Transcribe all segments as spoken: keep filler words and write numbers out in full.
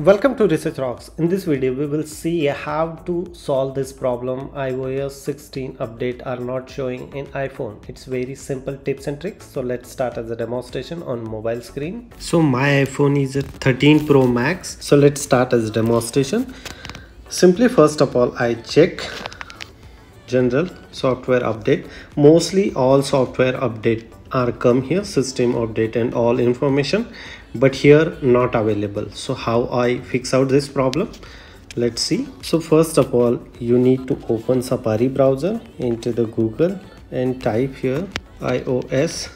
Welcome to Research Rocks. In this video we will see how to solve this problem i O S sixteen update are not showing in iPhone. It's very simple tips and tricks, so let's start as a demonstration on mobile screen. So my iPhone is a thirteen Pro Max, so let's start as a demonstration. Simply first of all I check general software update. Mostly all software update are come here, system update and all information, but here not available. So how I fix out this problem, let's see. So first of all you need to open Safari browser, into the Google and type here i O S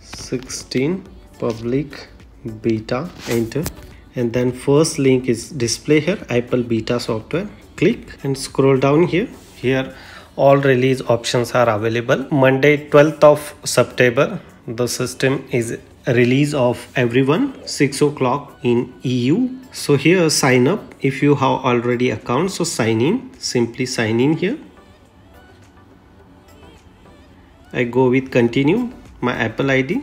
sixteen public beta, enter, and then first link is display here, Apple beta software, click and scroll down here. Here all release options are available. Monday twelfth of September the system is release of everyone, six o'clock in E U. So here sign up if you have already account, so sign in, simply sign in here. I go with continue my Apple I D,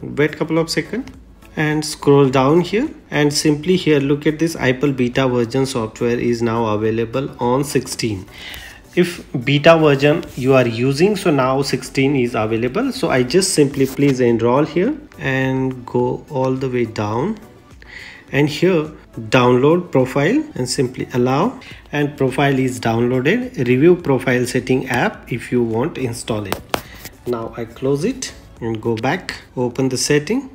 wait couple of seconds and scroll down here and simply here look at this, Apple beta version software is now available on sixteen. If beta version you are using, so now sixteen is available, so I just simply please enroll here and go all the way down and here download profile and simply allow, and profile is downloaded. Review profile setting app if you want, install it. Now I close it and go back, open the setting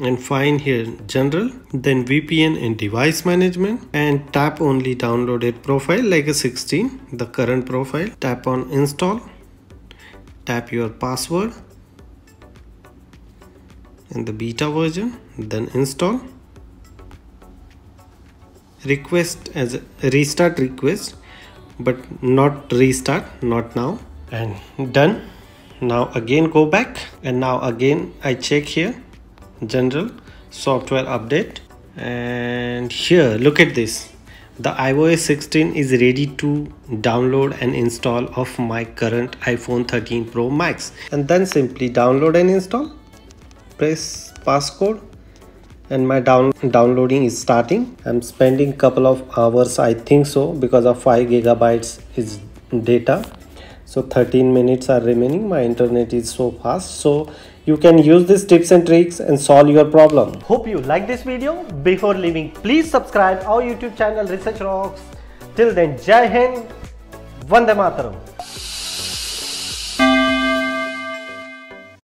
and find here general, then V P N and device management, and tap only downloaded profile like a sixteen, the current profile, tap on install, tap your password and the beta version, then install, request as a restart request, but not restart, not now, and done. Now again go back and now again I check here general software update, and here look at this, the i O S sixteen is ready to download and install of my current iPhone thirteen Pro Max, and then simply download and install, press passcode and my down downloading is starting. I'm spending couple of hours I think so, because of five gigabytes is data, so thirteen minutes are remaining. My internet is so fast, so you can use these tips and tricks and solve your problem. Hope you like this video. Before leaving, please subscribe our YouTube channel Research Rocks. Till then, Jai Hind, Vande Mataram.